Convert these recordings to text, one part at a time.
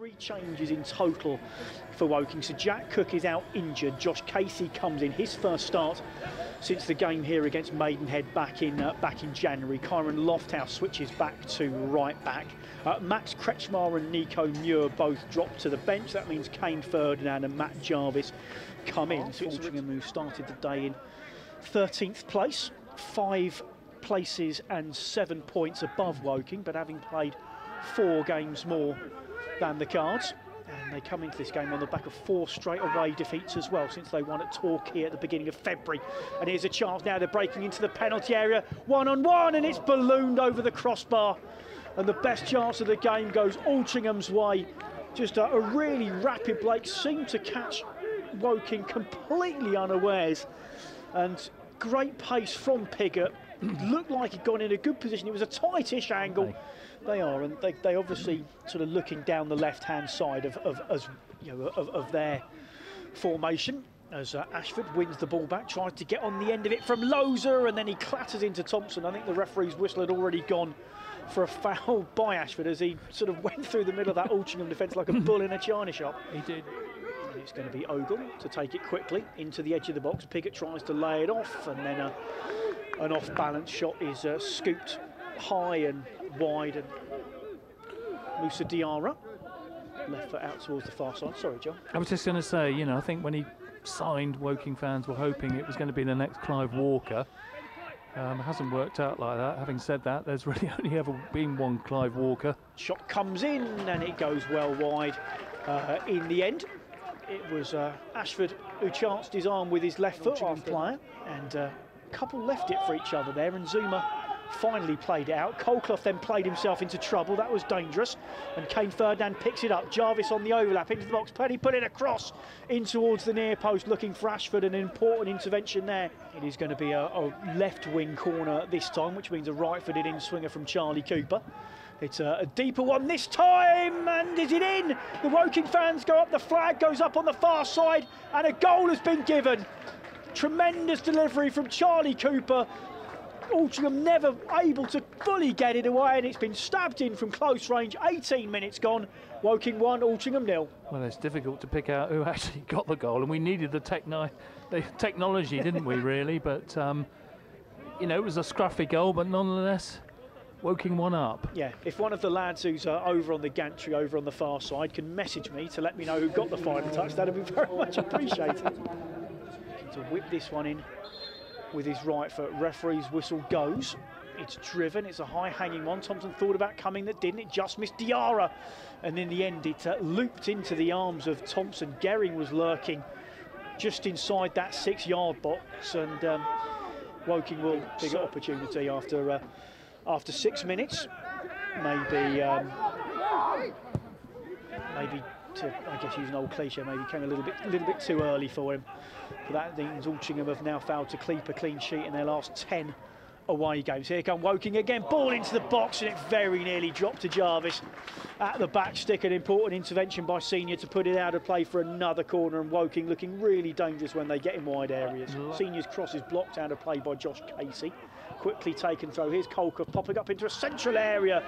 Three changes in total for Woking. So Jack Cook is out injured. Josh Casey comes in, his first start since the game here against Maidenhead back in January. Kyron Lofthouse switches back to right back. Max Kretschmar and Nico Muir both drop to the bench. That means Kane Ferdinand and Matt Jarvis come in. So Altrincham, who started the day in 13th place, 5 places and 7 points above Woking, but having played 4 games more than the Cards, and they come into this game on the back of 4 straightaway defeats as well since they won at Torquay at the beginning of February. And here's a chance now. They're breaking into the penalty area, one-on-one, and it's ballooned over the crossbar, and the best chance of the game goes Altringham's way. Just a really rapid Blake seemed to catch Woking completely unawares, and great pace from Piggott. Looked like he'd gone in a good position. It was a tightish angle. They are, and they obviously sort of looking down the left-hand side of their formation as Ashford wins the ball back, tries to get on the end of it from Lozer, and then he clatters into Thompson. I think the referee's whistle had already gone for a foul by Ashford as he sort of went through the middle of that Altrincham defence like a bull in a china shop. He did. And it's going to be Ogle to take it quickly into the edge of the box. Piggott tries to lay it off, and then an off-balance shot is scooped high and wide, and Moussa Diarra left foot out towards the far side. Sorry, John. I was just going to say, you know, I think when he signed, Woking fans were hoping it was going to be the next Clive Walker. It hasn't worked out like that. Having said that, there's really only ever been one Clive Walker. Shot comes in and it goes well wide in the end. It was Ashford who chanced his arm with his left foot arm player, and a couple left it for each other there, and Zuma finally played it out. Colclough then played himself into trouble. That was dangerous, and Kane Ferdinand picks it up. Jarvis on the overlap into the box. Plenty put it across in towards the near post, looking for Ashford. An important intervention there. It is going to be a left wing corner this time, which means a right footed in swinger from Charlie Cooper. It's a deeper one this time, and is it in? The Woking fans go up, the flag goes up on the far side, and a goal has been given. Tremendous delivery from Charlie Cooper. Altrincham never able to fully get it away, and it's been stabbed in from close range. 18 minutes gone, Woking 1, Altrincham 0. Well, it's difficult to pick out who actually got the goal, and we needed the technology, didn't we, really? But, you know, it was a scruffy goal, but nonetheless, Woking 1 up. Yeah, if one of the lads who's over on the gantry, over on the far side, can message me to let me know who got the final touch, that'd be very much appreciated. To whip this one in with his right foot. Referee's whistle goes. It's driven. It's a high-hanging one. Thompson thought about coming, that didn't. It just missed Diarra. And in the end, it looped into the arms of Thompson. Gerring was lurking just inside that 6-yard box. And Woking will pick an opportunity after 6 minutes. Maybe to, I guess, use an old cliche, maybe came a little bit too early for him. But that means Altrincham have now failed to keep a clean sheet in their last 10 away games. Here come Woking again, ball into the box, and it very nearly dropped to Jarvis at the back stick. An important intervention by Senior to put it out of play for another corner, and Woking looking really dangerous when they get in wide areas. Senior's cross is blocked out of play by Josh Casey. Quickly taken through. Here's Colclough popping up into a central area,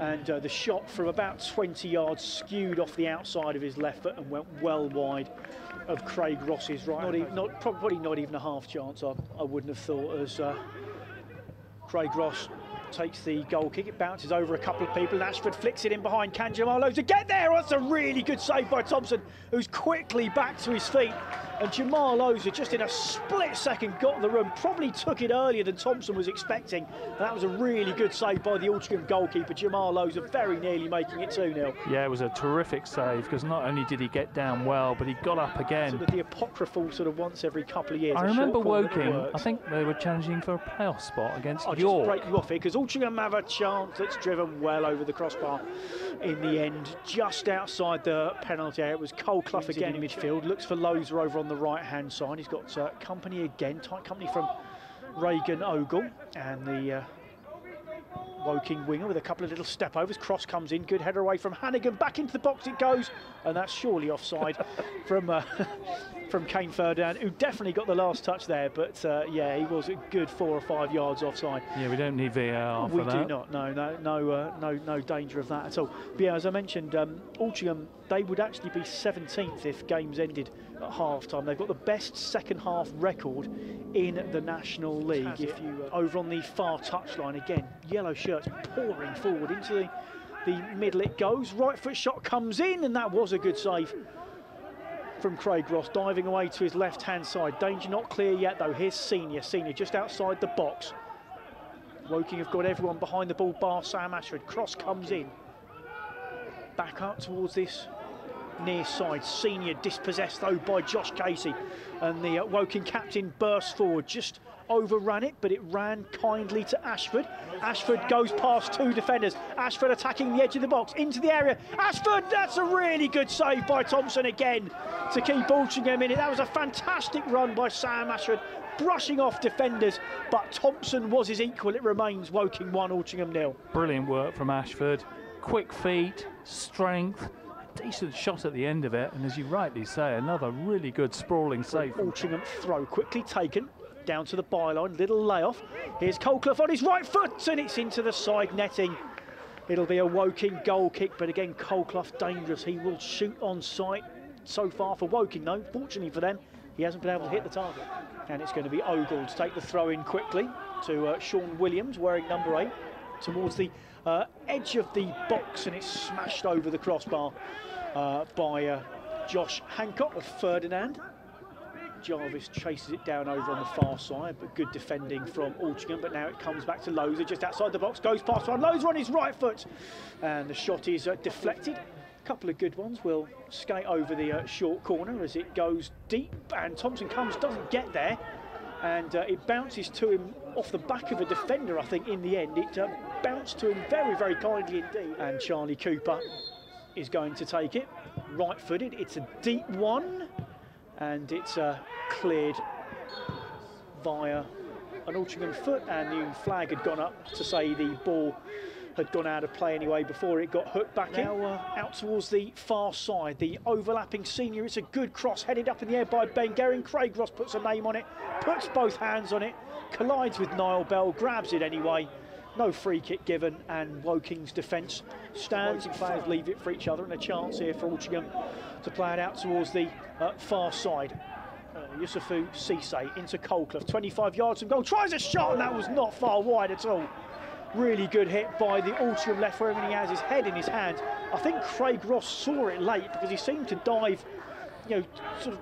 and the shot from about 20 yards skewed off the outside of his left foot and went well wide of Craig Ross's right. Probably not even a half chance, I wouldn't have thought, as Craig Ross takes the goal kick. It bounces over a couple of people, and Ashford flicks it in behind. Can Jamal Loza get there? That's a really good save by Thompson, who's quickly back to his feet. And Jamal Loza, just in a split second, got the room, probably took it earlier than Thompson was expecting. And that was a really good save by the Altrincham goalkeeper, Jamal Loza, very nearly making it 2-0. Yeah, it was a terrific save, because not only did he get down well, but he got up again. Sort of the apocryphal sort of once every couple of years. I remember Woking, I think they were challenging for a playoff spot against York. I'll just break you off here, because Altrincham have a chance that's driven well over the crossbar in the end. Just outside the penalty area, it was Colclough again in midfield, looks for Lozer over on the right-hand side. He's got company again, tight company from Reagan Ogle, and the Woking winger with a couple of little step overs. Cross comes in, good header away from Hannigan, back into the box it goes, and that's surely offside from Kane Ferdinand, who definitely got the last touch there, but yeah, he was a good 4 or 5 yards offside. Yeah, we don't need VAR for that. We do not. No danger of that at all. But yeah, as I mentioned, Altrincham, they would actually be 17th if games ended at half-time. They've got the best second-half record in the National League. If you over on the far touchline again, yellow shirts pouring forward into the middle it goes. Right foot shot comes in, and that was a good save from Craig Ross, diving away to his left-hand side. Danger not clear yet, though. Here's Senior. Senior just outside the box. Woking have got everyone behind the ball, bar Sam Ashford. Cross comes in. Back up towards this near side. Senior dispossessed, though, by Josh Casey. And the Woking captain bursts forward. Just overran it, but it ran kindly to Ashford. Ashford goes past two defenders. Ashford attacking the edge of the box, into the area. Ashford, that's a really good save by Thompson again to keep Altrincham in it. That was a fantastic run by Sam Ashford, brushing off defenders, but Thompson was his equal. It remains Woking 1, Altrincham 0. Brilliant work from Ashford. Quick feet, strength, decent shot at the end of it, and as you rightly say, another really good sprawling save. Altrincham throw quickly taken down to the byline, little layoff. Here's Colclough on his right foot, and it's into the side netting. It'll be a Woking goal kick, but again, Colclough dangerous. He will shoot on sight. So far for Woking, though, fortunately for them, he hasn't been able to hit the target. And it's going to be Ogle to take the throw in quickly to Sean Williams, wearing number 8, towards the edge of the box, and it's smashed over the crossbar by Josh Hancock of Ferdinand. Jarvis chases it down over on the far side, but good defending from Altrincham. But now it comes back to Lozer, just outside the box, goes past one. Lozer on his right foot, and the shot is deflected. A couple of good ones will skate over the short corner as it goes deep, and Thompson comes, doesn't get there, and it bounces to him off the back of a defender, I think, in the end. It bounced to him very, very kindly indeed, and Charlie Cooper is going to take it, right-footed. It's a deep one, and it's cleared via an Altrincham foot, and the flag had gone up to say the ball had gone out of play anyway before it got hooked back in. Now out towards the far side, the overlapping Senior. It's a good cross, headed up in the air by Ben Gerring. Craig Ross puts a name on it, puts both hands on it, collides with Niall Bell, grabs it anyway. No free kick given, and Woking's defence stands, and players leave it for each other, and a chance here for Altrincham to play it out towards the far side. Yusufu Cisse into Colclough, 25 yards from goal, tries a shot, and that was not far wide at all. Really good hit by the Altrincham left wing, and he has his head in his hand. I think Craig Ross saw it late, because he seemed to dive, you know, sort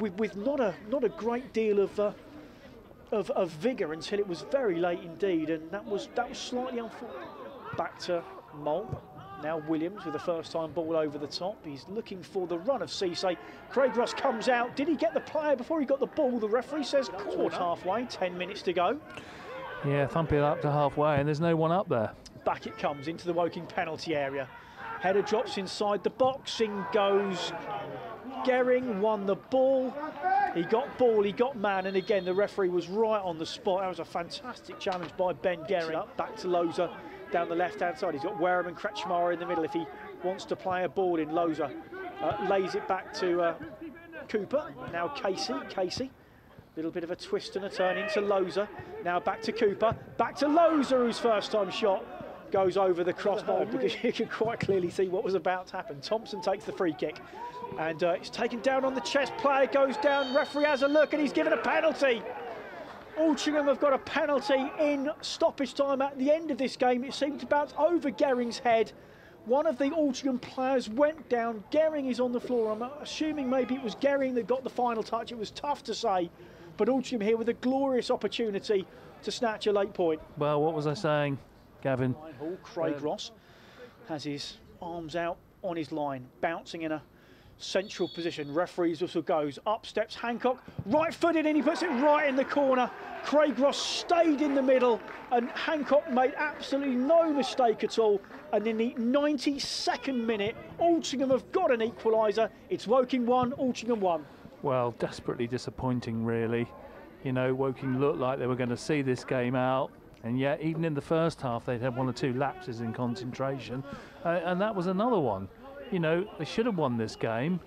of with not a great deal of vigour until it was very late indeed, and that was slightly unfortunate. Back to Mole. Now Williams with the first time ball over the top. He's looking for the run of Cisse. Craig Ross comes out. Did he get the player before he got the ball? The referee says caught halfway, 10 minutes to go. Yeah, thump it up to halfway, and there's no one up there. Back it comes into the Woking penalty area. Header drops inside the box. In goes Gerring, won the ball. He got ball, he got man, and again, the referee was right on the spot. That was a fantastic challenge by Ben Gerring. Up, back to Loza, down the left-hand side. He's got Wareham and Kretschmar in the middle. If he wants to play a ball in, Loza lays it back to Cooper. Now Casey. Little bit of a twist and a turn into Loza. Now back to Cooper, back to Loza, whose first-time shot goes over the crossbar, because you could quite clearly see what was about to happen. Thompson takes the free kick, and it's taken down on the chest. Player goes down, referee has a look, and he's given a penalty. Altrincham have got a penalty in stoppage time at the end of this game. It seemed to bounce over Gerring's head. One of the Altrincham players went down. Gerring is on the floor. I'm assuming maybe it was Gerring that got the final touch. It was tough to say, but Altrincham here with a glorious opportunity to snatch a late point. Well, what was I saying, Gavin? Craig Ross has his arms out on his line, bouncing in a central position. Referee's whistle goes. Up steps Hancock, right-footed, and he puts it right in the corner. Craig Ross stayed in the middle, and Hancock made absolutely no mistake at all. And in the 92nd minute, Altrincham have got an equaliser. It's Woking 1, Altrincham 1. Well, desperately disappointing, really. You know, Woking looked like they were going to see this game out. And yet, even in the first half, they'd had one or two lapses in concentration. And that was another one. You know, they should have won this game.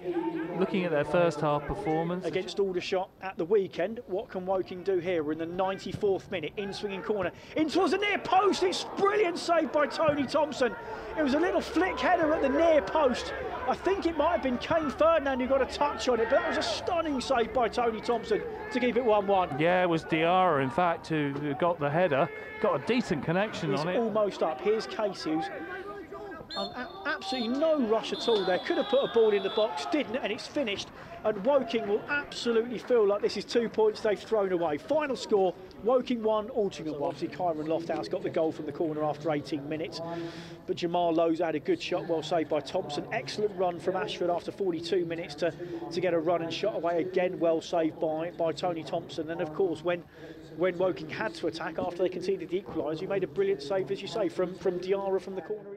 Looking at their first half performance against Aldershot at the weekend, what can Woking do here? We're in the 94th minute, in swinging corner, in towards the near post. It's brilliant save by Tony Thompson. It was a little flick header at the near post. I think it might have been Kane Ferdinand who got a touch on it, but that was a stunning save by Tony Thompson to keep it 1-1. Yeah, it was Diarra, in fact, who got the header, got a decent connection on it. He's almost up. Here's Casey, who's absolutely no rush at all there. Could have put a ball in the box, didn't, and it's finished. And Woking will absolutely feel like this is 2 points they've thrown away. Final score, Woking 1, Altrincham 1. Obviously, Kyron Lofthouse got the goal from the corner after 18 minutes. But Jamal Loza had a good shot, well saved by Thompson. Excellent run from Ashford after 42 minutes to get a run and shot away again, well saved by Tony Thompson. And, of course, when Woking had to attack after they conceded the equaliser, he made a brilliant save, as you say, from Diarra from the corner.